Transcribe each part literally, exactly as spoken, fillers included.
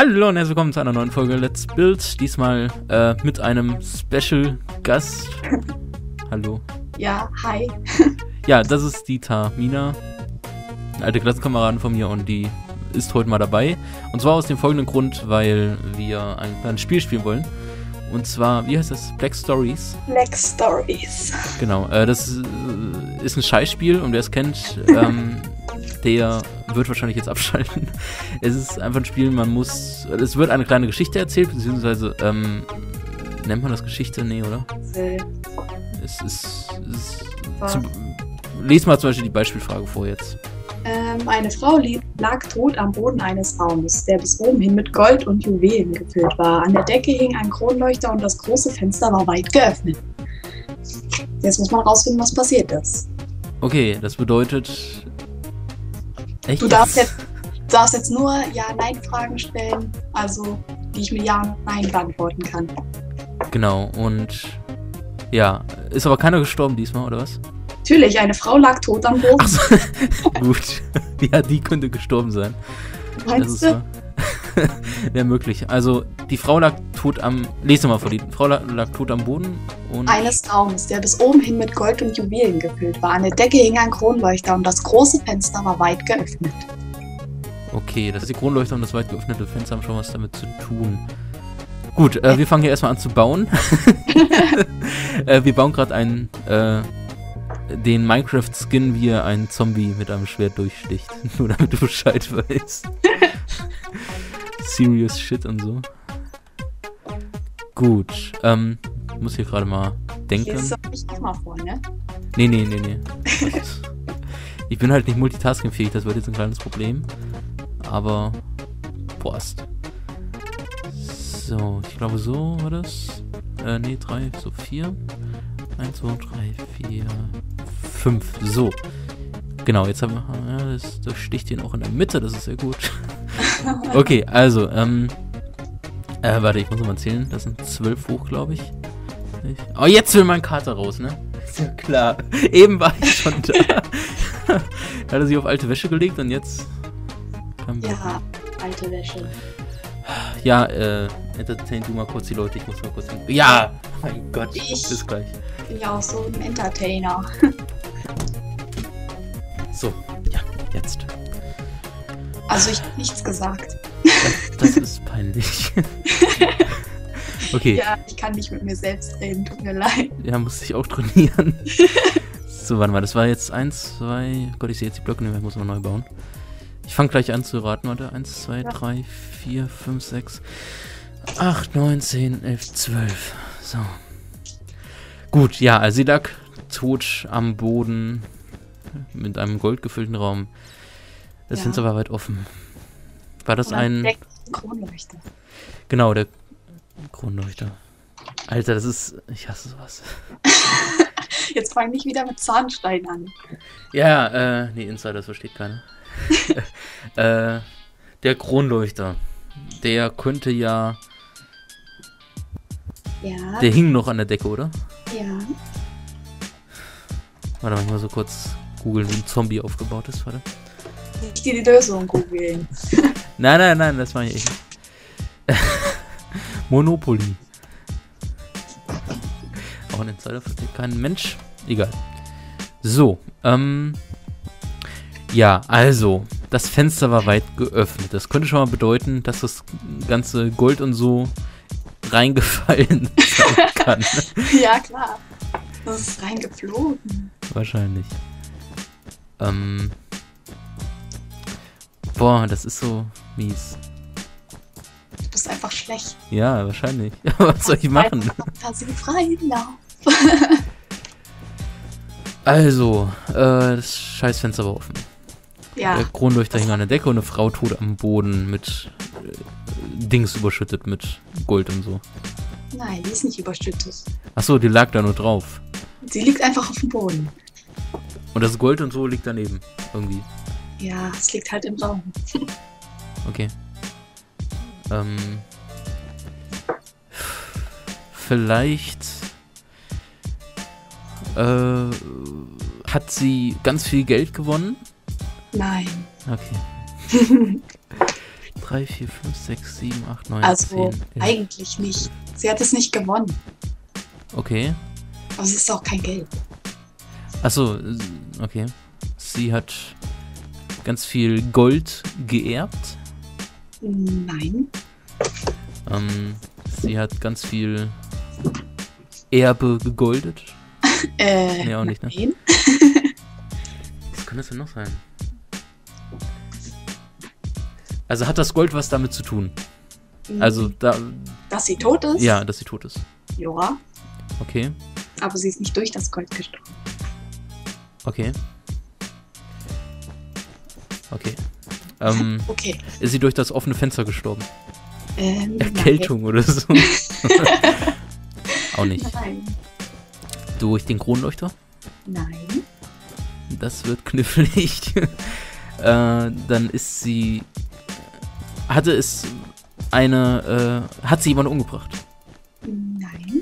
Hallo und herzlich willkommen zu einer neuen Folge Let's Build. Diesmal äh, mit einem Special-Gast. Hallo. Ja, hi. Ja, das ist die Tamina, eine alte Klassenkameradin von mir, und die ist heute mal dabei. Und zwar aus dem folgenden Grund, weil wir ein kleines Spiel spielen wollen. Und zwar, wie heißt das? Black Stories. Black Stories. Genau, äh, das äh, ist ein Scheißspiel, und wer es kennt, ähm, der wird wahrscheinlich jetzt abschalten. Es ist einfach ein Spiel, man muss, es wird eine kleine Geschichte erzählt, beziehungsweise, ähm, nennt man das Geschichte? Nee, oder? Nee. Es ist, es ist zum, les mal zum Beispiel die Beispielfrage vor jetzt. Ähm, eine Frau lag tot am Boden eines Raumes, der bis oben hin mit Gold und Juwelen gefüllt war. An der Decke hing ein Kronleuchter und das große Fenster war weit geöffnet. Jetzt muss man rausfinden, was passiert ist. Okay, das bedeutet... Echt? Du darfst jetzt, darfst jetzt nur Ja-Nein-Fragen stellen, also die ich mit Ja-Nein beantworten kann. Genau, und... Ja, ist aber keiner gestorben diesmal, oder was? Natürlich, eine Frau lag tot am Boden. Ach so. Gut. Ja, die könnte gestorben sein. Meinst du? Wäre möglich. Also, die Frau lag tot am... Lest mal vor, die Frau lag, lag tot am Boden und... Eines Raumes, der bis oben hin mit Gold und Juwelen gefüllt war. An der Decke hing ein Kronleuchter und das große Fenster war weit geöffnet. Okay, das ist die Kronleuchter und das weit geöffnete Fenster haben schon was damit zu tun. Gut, äh, wir fangen hier erstmal an zu bauen. äh, wir bauen gerade einen... Äh, den Minecraft-Skin, wie er einen Zombie mit einem Schwert durchsticht. Nur damit du Bescheid weißt. Serious Shit und so. Gut. Ähm, muss hier gerade mal denken. Hier ist doch nicht auch mal vor, ne? Nee, nee, nee, nee. Ich bin halt nicht multitaskingfähig, das wird jetzt ein kleines Problem. Aber... Prost. So, ich glaube so war das. Äh, nee, drei, so vier. eins, zwei, drei, vier, fünf. So. Genau, jetzt haben wir... Ja, das, das sticht den auch in der Mitte, das ist sehr gut. Okay, also, ähm... Äh, warte, ich muss nochmal zählen. Das sind zwölf hoch, glaube ich. Oh, jetzt will mein Kater raus, ne? Ist ja klar. Eben war ich schon da. Da hat er sich auf alte Wäsche gelegt und jetzt... Ja, alte Wäsche. Ja, äh, entertain du mal kurz die Leute, ich muss mal kurz hin. Ja! Mein Gott, ich bis gleich. Ich bin ja auch so ein Entertainer. So, ja, jetzt. Also ich habe nichts gesagt. Das, das ist peinlich. Okay. Ja, ich kann nicht mit mir selbst reden, tut mir leid. Ja, muss ich auch trainieren. So, warte mal, das war jetzt eins, zwei... Gott, ich sehe jetzt die Blöcke nicht mehr, ich muss noch neu bauen. Ich fange gleich an zu raten, warte. eins, zwei, drei, vier, fünf, sechs, acht, neun, zehn, elf, zwölf. So. Gut, ja, also sie lag tot am Boden mit einem goldgefüllten Raum. Das Fenster war weit offen. War das ein... Kronleuchter. Genau, der Kronleuchter. Alter, das ist... Ich hasse sowas. Jetzt fang nicht wieder mit Zahnstein an. Ja, äh, nee, Insiders versteht keiner. äh, der Kronleuchter, der könnte ja, ja, der hing noch an der Decke, oder? Ja. Warte mal, ich muss so kurz googeln, wie ein Zombie aufgebaut ist, warte. Nicht die Lösung googeln. Nein, nein, nein, das war ich echt nicht. Monopoly. Auch ein Insider versteht kein Mensch. Egal. So, ähm... Ja, also, das Fenster war weit geöffnet. Das könnte schon mal bedeuten, dass das ganze Gold und so reingefallen sein kann. Ja, klar. Das ist reingeflogen. Wahrscheinlich. Ähm. Boah, das ist so mies. Du bist einfach schlecht. Ja, wahrscheinlich. Was soll ich machen? Fantasiefrei Lauf. Also, äh, das Scheißfenster war offen. Ja. Der Kronleuchter hing an der Decke und eine Frau tot am Boden mit äh, Dings überschüttet, mit Gold und so. Nein, die ist nicht überschüttet. Achso, die lag da nur drauf. Sie liegt einfach auf dem Boden. Und das Gold und so liegt daneben, irgendwie. Ja, es liegt halt im Raum. Okay. Ähm. Vielleicht... Äh, hat sie ganz viel Geld gewonnen? Nein. Okay. drei, vier, fünf, sechs, sieben, acht, neun, also zehn, elf. Eigentlich nicht. Sie hat es nicht gewonnen. Okay. Aber es ist auch kein Geld. Achso, okay. Sie hat ganz viel Gold geerbt? Nein. Ähm, sie hat ganz viel Erbe gegoldet? äh, nee, auch nicht, ne? Nein. Was könnte das denn noch sein? Also hat das Gold was damit zu tun? Also da... Dass sie tot ist? Ja, dass sie tot ist. Joa. Okay. Aber sie ist nicht durch das Gold gestorben. Okay. Okay. Ähm, okay. Ist sie durch das offene Fenster gestorben? Ähm, Erkältung nein. oder so? Auch nicht. Nein. Durch den Kronleuchter? Nein. Das wird knifflig. äh, dann ist sie... Hatte es eine, äh, hat sie jemanden umgebracht? Nein.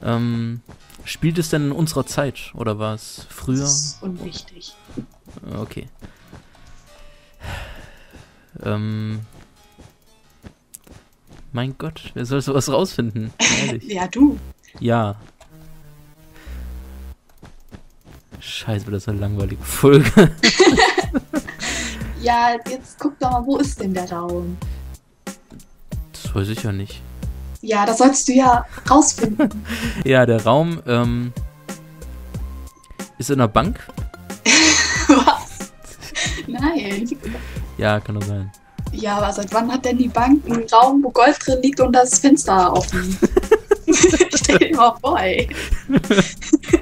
Ähm, spielt es denn in unserer Zeit oder war es früher? Das ist unwichtig. Okay. Ähm, mein Gott, wer soll sowas rausfinden? Ja, du. Ja. Scheiße, wird das eine langweilige Folge. Ja, jetzt guck doch mal, wo ist denn der Raum? Das weiß ich ja nicht. Ja, das sollst du ja rausfinden. Ja, der Raum ähm, ist in der Bank. Was? Nein. Ja, kann doch sein. Ja, aber seit wann hat denn die Bank einen Raum, wo Gold drin liegt und das Fenster offen? Stell dir mal vor, ey.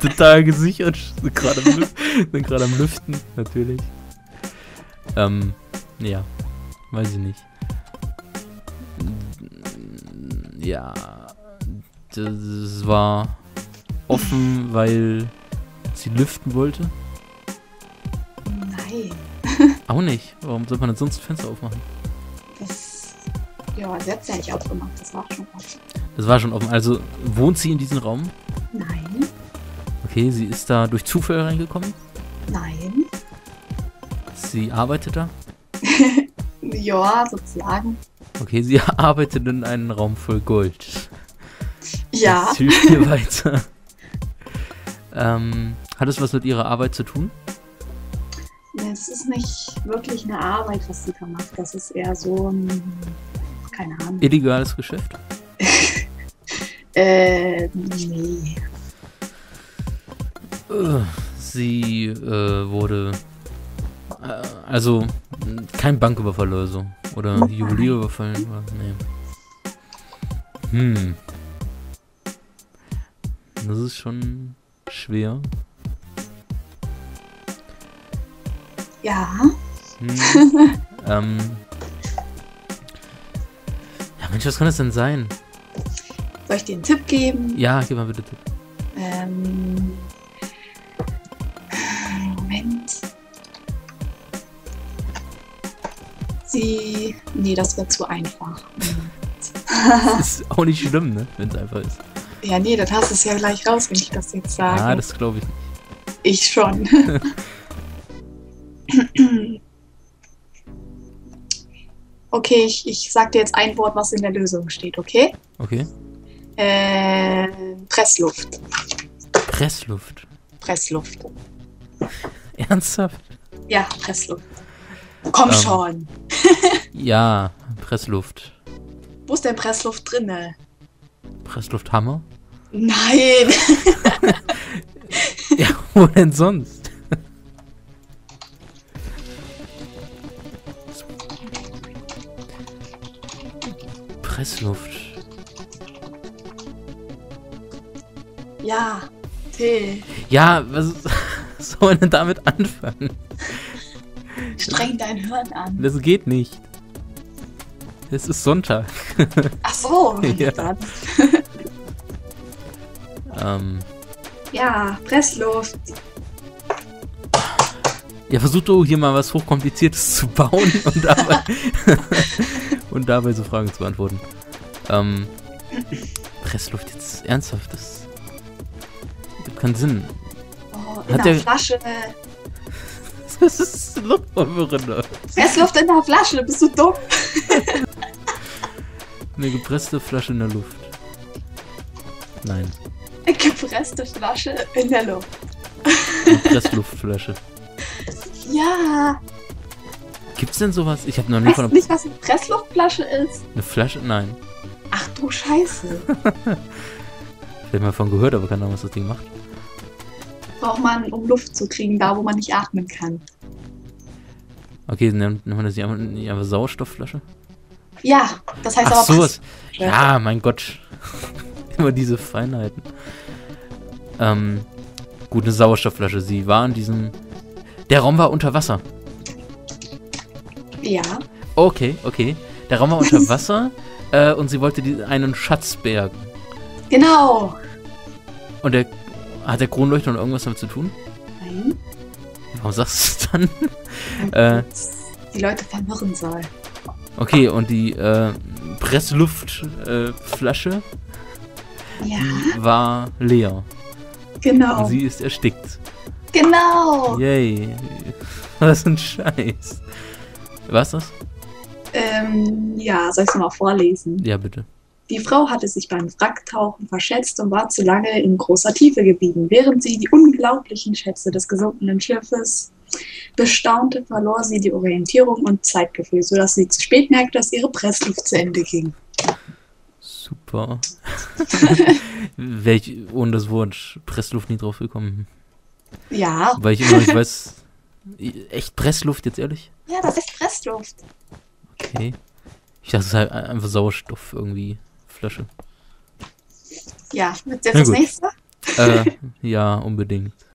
Total gesichert. Gerade am Lüften, sind gerade am Lüften, natürlich. Ähm, ja, weiß ich nicht. Ja, das war offen, weil sie lüften wollte? Nein. Auch nicht. Warum sollte man denn sonst ein Fenster aufmachen? Das, ja, sie hat es ja nicht aufgemacht, das war schon offen. Das war schon offen. Also, wohnt sie in diesem Raum? Nein. Okay, sie ist da durch Zufall reingekommen? Nein. Sie arbeitet da? Ja, sozusagen. Okay, sie arbeitet in einem Raum voll Gold. Ja. Das hilft mir weiter. ähm, hat es was mit ihrer Arbeit zu tun? Es ist nicht wirklich eine Arbeit, was sie da macht. Das ist eher so ein, keine Ahnung. Illegales Geschäft? äh, nee. Sie äh, wurde... Also, kein Banküberfall oder so. Oder Juwelierüberfall. Nee. Hm. Das ist schon schwer. Ja. Hm. ähm. Ja, Mensch, was kann das denn sein? Soll ich dir einen Tipp geben? Ja, gib mal bitte einen Tipp. Ähm. Moment. Sie... Nee, das wird zu einfach. Das ist auch nicht schlimm, ne? Wenn es einfach ist. Ja, nee, dann hast du es ja gleich raus, wenn ich das jetzt sage. Ah, das glaube ich nicht. Ich schon. Okay, ich, ich sag dir jetzt ein Wort, was in der Lösung steht, okay? Okay. Äh, Pressluft. Pressluft? Pressluft. Ernsthaft? Ja, Pressluft. Komm ähm, schon. Ja, Pressluft. Wo ist denn Pressluft drinne? Presslufthammer? Nein. Ja, wo denn sonst? Pressluft. Ja, Tee. Ja, was soll denn damit anfangen? Streng dein Hirn an. Das geht nicht. Es ist Sonntag. Ach so. Ja. ähm. Ja, Pressluft. Ja, versuch doch hier mal was Hochkompliziertes zu bauen und dabei, und dabei so Fragen zu beantworten. Ähm, Pressluft jetzt ernsthaft, das gibt keinen Sinn. Oh, in der Flasche. Das ist Luftpulverrinne. Es läuft in der Flasche, bist du dumm? Eine gepresste Flasche in der Luft. Nein. Eine gepresste Flasche in der Luft. Eine Pressluftflasche. Ja. Gibt's denn sowas? Ich habe noch nie von einer... Weißt du nicht, was eine Pressluftflasche ist? Eine Flasche? Nein. Ach du Scheiße. Ich hab mal von gehört, aber keine Ahnung, was das Ding macht. Braucht man, um Luft zu kriegen, da wo man nicht atmen kann. Okay, nennt man das nicht einfach, nicht einfach Sauerstoffflasche? Ja, das heißt Ach, aber sowas. Ja, mein Gott. Immer diese Feinheiten. Ähm, gut, eine Sauerstoffflasche. Sie war in diesem... Der Raum war unter Wasser. Ja. Okay, okay. Der Raum war unter Wasser äh, und sie wollte die, einen Schatz bergen. Genau. Und der... Hat der Kronleuchter noch irgendwas damit zu tun? Nein. Warum sagst du es dann? äh, die Leute verwirren soll. Okay, und die äh, Pressluftflasche äh, ja. war leer. Genau. Und sie ist erstickt. Genau. Yay. Was ein Scheiß. War's das? Ähm, ja, soll ich es mal vorlesen? Ja, bitte. Die Frau hatte sich beim Wracktauchen verschätzt und war zu lange in großer Tiefe geblieben. Während sie die unglaublichen Schätze des gesunkenen Schiffes bestaunte, verlor sie die Orientierung und Zeitgefühl, sodass sie zu spät merkte, dass ihre Pressluft zu Ende ging. Super. Wäre ich ohne das Wort Pressluft nie drauf gekommen. Ja. Weil ich immer nicht weiß, echt Pressluft jetzt ehrlich? Ja, das ist Pressluft. Okay. Ich dachte, es ist halt einfach Sauerstoff irgendwie. Flasche. Ja, mit dir das nächste? Äh, ja, unbedingt.